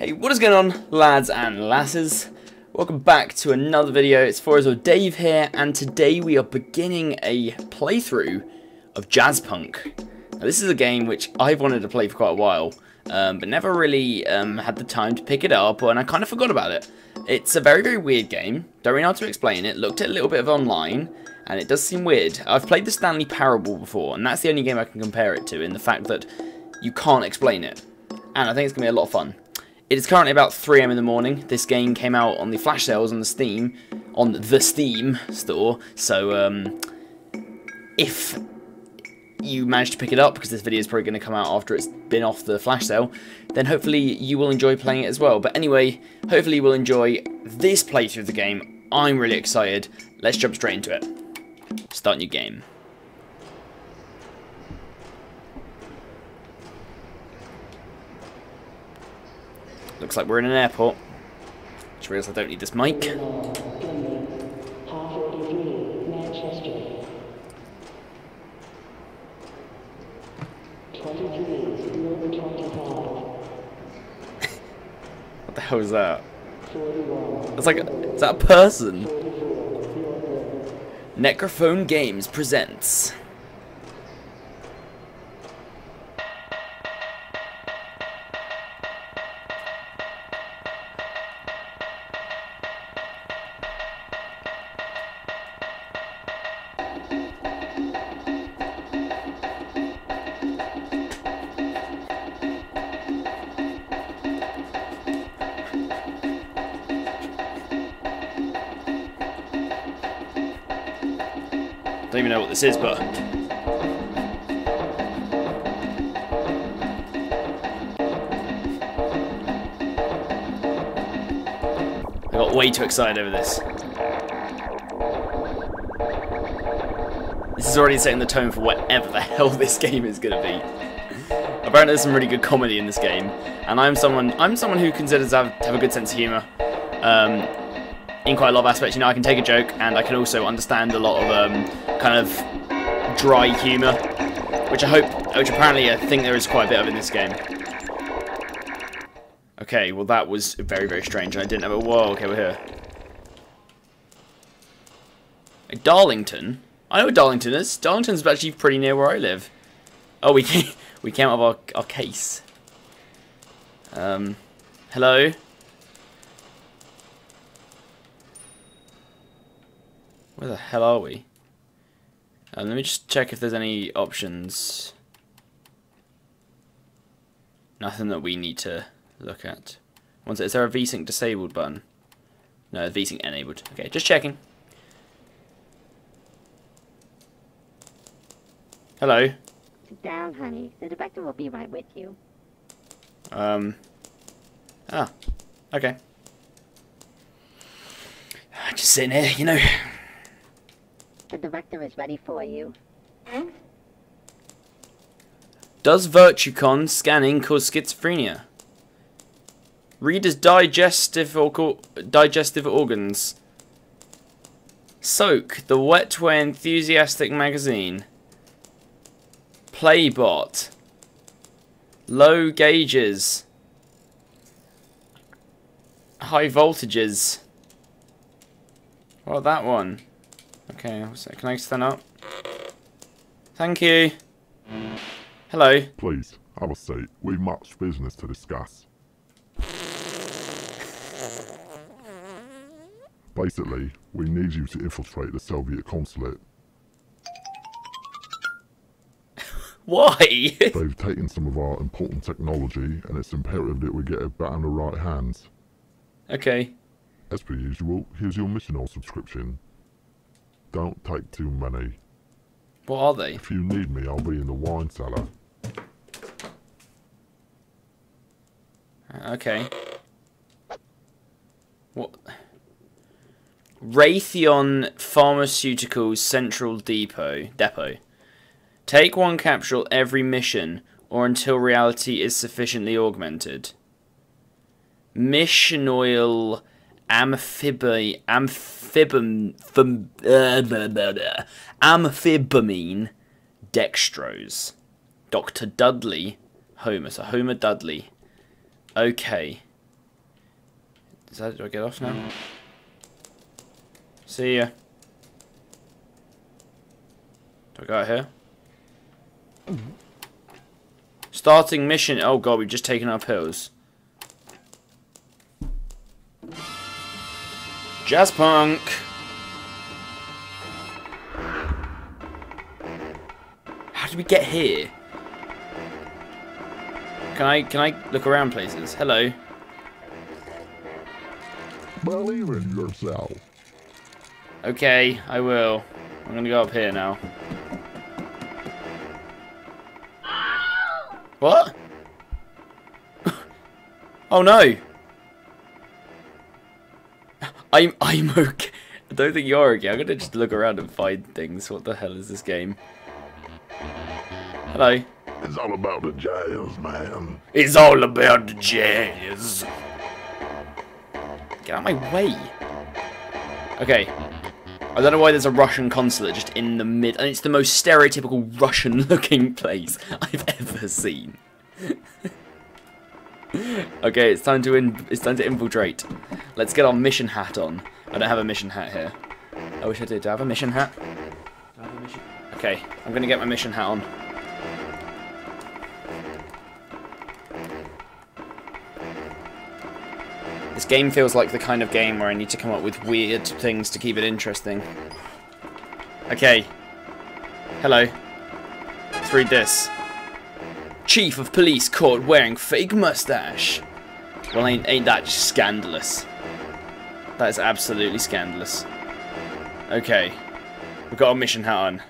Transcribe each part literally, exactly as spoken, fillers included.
Hey, what is going on, lads and lasses? Welcome back to another video. It's FourEyes Dave here, and today we are beginning a playthrough of Jazzpunk. Now, this is a game which I've wanted to play for quite a while, um, but never really um, had the time to pick it up, and I kind of forgot about it. It's a very, very weird game. Don't really know how to explain it. Looked at a little bit of online, and it does seem weird. I've played The Stanley Parable before, and that's the only game I can compare it to in the fact that you can't explain it. And I think it's going to be a lot of fun. It is currently about three a m in the morning. This game came out on the flash sales on the Steam, on the Steam store. So um, if you manage to pick it up, because this video is probably going to come out after it's been off the flash sale, then hopefully you will enjoy playing it as well. But anyway, hopefully you will enjoy this playthrough of the game. I'm really excited. Let's jump straight into it. Start new game. Looks like we're in an airport. Just realised I don't need this mic. What the hell is that? That's like a, is that a person? Necrophone Games presents. Don't even know what this is, but I got way too excited over this. This is already setting the tone for whatever the hell this game is gonna be. Apparently there's some really good comedy in this game, and I'm someone I'm someone who considers I have a good sense of humour. Um, in quite a lot of aspects, you know, I can take a joke, and I can also understand a lot of um, kind of dry humour, which I hope, which apparently I think there is quite a bit of in this game. Okay, well that was very, very strange. I didn't have a... Whoa, okay, we're here. Like Darlington? I know where Darlington is. Darlington's actually pretty near where I live. Oh, we came, we came out of our, our case. Um, hello? Where the hell are we? Um, let me just check if there's any options. Nothing that we need to look at. One sec, is there a VSync disabled button? No, VSync enabled. Okay, just checking. Hello. Sit down, honey. The director will be right with you. Um. Ah. Okay. Just sitting here, you know. The director is ready for you. Hmm? Does VirtuCon scanning cause schizophrenia? Readers' digestive or digestive organs. Soak, the wetware enthusiastic magazine. Playbot. Low gauges. High voltages. What about that one? Okay, can I stand up? Thank you. Hello. Please, I will say, we've much business to discuss. Basically, we need you to infiltrate the Soviet consulate. Why? They've taken some of our important technology, and it's imperative that we get it back in the right hands. Okay. As per usual, here's your missional subscription. Don't take too many. What are they? If you need me, I'll be in the wine cellar. Okay. What? Raytheon Pharmaceuticals Central Depot. Depot. Take one capsule every mission, or until reality is sufficiently augmented. Mission oil... Amphibamine, amphibam, amphibamine, dextrose, Doctor Dudley Homer, so Homer Dudley. Okay, Is that, do I get off now? See ya. Do I go out here? Starting mission. Oh god, we've just taken our pills. Jazzpunk! How did we get here? Can I can I look around places? Hello. Believe in yourself. Okay, I will. I'm gonna go up here now. What? Oh no! I'm I'm okay. I don't think you're okay. I'm gonna just look around and find things. What the hell is this game? Hello. It's all about the jazz, man. It's all about the jazz. Get out of my way. Okay. I don't know why there's a Russian consulate just in the mid, and it's the most stereotypical Russian-looking place I've ever seen. Okay, it's time to in, it's time to infiltrate. Let's get our mission hat on. I don't have a mission hat here. I wish I did. Do I have a mission hat? Do I have a mission? Okay, I'm gonna get my mission hat on. This game feels like the kind of game where I need to come up with weird things to keep it interesting. Okay. Hello. Let's read this. Chief of police caught wearing fake mustache. Well, ain't, ain't that just scandalous? That is absolutely scandalous. Okay. We've got our mission hat on.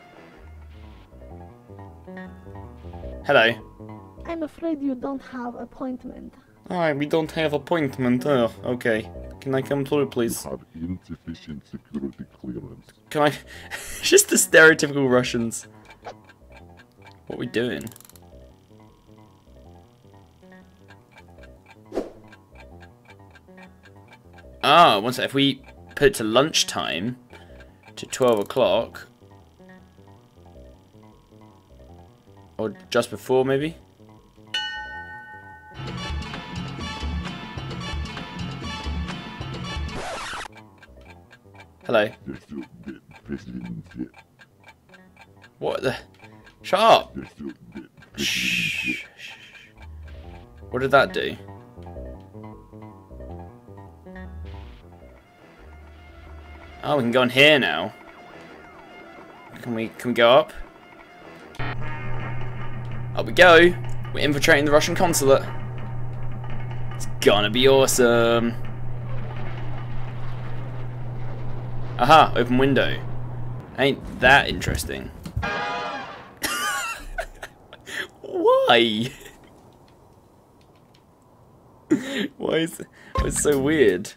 Hello. I'm afraid you don't have an appointment. Alright, we don't have appointment. Oh, okay. Can I come through, please? You have insufficient security clearance. Can I? Just the stereotypical Russians. What are we doing? Ah, one sec. If we put it to lunchtime, to twelve o'clock, or just before, maybe? Hello. What the? Shut up! Shh. What did that do? Oh, we can go in here now. Can we? Can we go up? Up we go. We're infiltrating the Russian consulate. It's gonna be awesome. Aha, open window. Ain't that interesting. Why? Why is it so weird?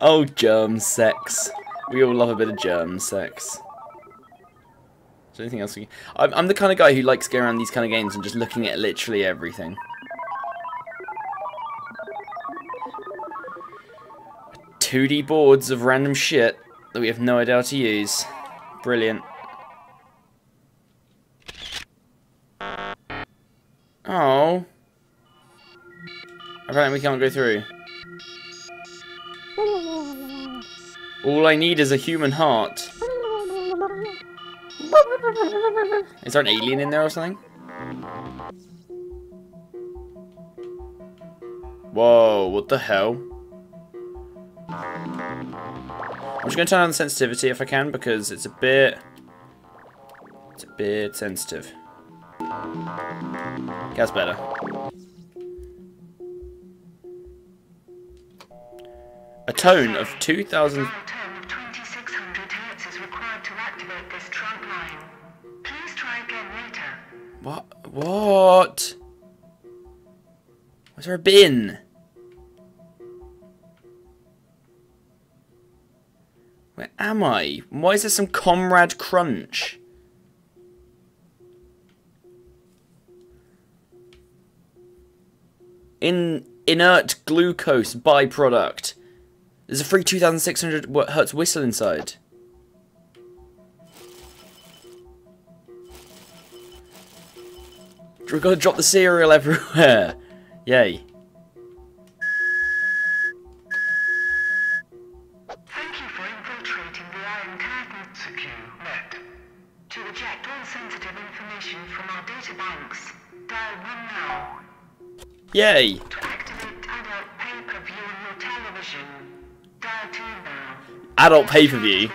Oh, germ sex. We all love a bit of germ sex. Is there anything else we can... I'm, I'm the kind of guy who likes going around these kind of games and just looking at literally everything. two D boards of random shit that we have no idea how to use. Brilliant. Oh. Apparently we can't go through. All I need is a human heart. Is there an alien in there or something? Whoa, what the hell? I'm just going to turn on the sensitivity if I can, because it's a bit... It's a bit sensitive. That's better. A tone of two thousand... What? What? Where's our bin? Where am I? Why is there some Comrade Crunch? In inert glucose byproduct. There's a free two thousand six hundred hertz whistle inside. We're gonna drop the cereal everywhere. Yay. Thank you for infiltrating the Iron Curtain secure net. To reject all sensitive information from our data banks, dial one now. Yay. To activate adult pay-per-view on your television, dial two now. Adult pay-per-view?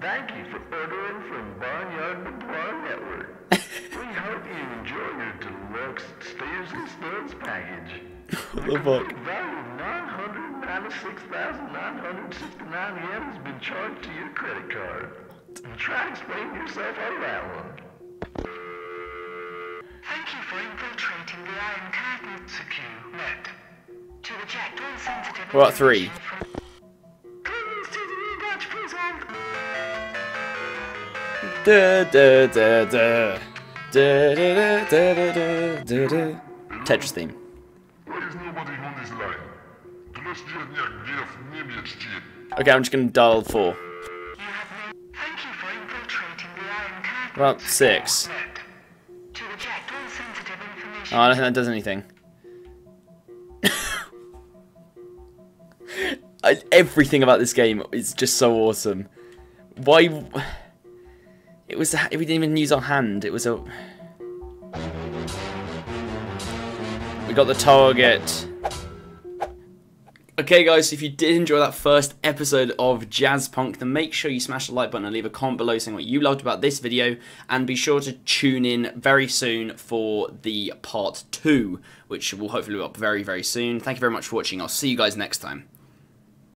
Thank you for ordering from Barnyard to Barn Network. We hope you enjoy your deluxe Steers and Studs package. The book. The value of nine hundred ninety-six thousand nine hundred sixty-nine yen has been charged to your credit card. Try to explain yourself out of that one. Thank you for infiltrating the Iron Curtain secure net. To reject all sensitive. What three? Da, da, da, da. Da, da, da, da, da, da, da. Tetris theme. Okay, I'm just gonna dial four. Thank you for infiltrating the Iron Curtain. Well, six. Oh, I don't think that does anything. I, everything about this game is just so awesome. Why? It was, we didn't even use our hand, it was a... We got the target. Okay guys, so if you did enjoy that first episode of Jazzpunk, then make sure you smash the like button and leave a comment below saying what you loved about this video, and be sure to tune in very soon for the part two, which will hopefully be up very, very soon. Thank you very much for watching, I'll see you guys next time.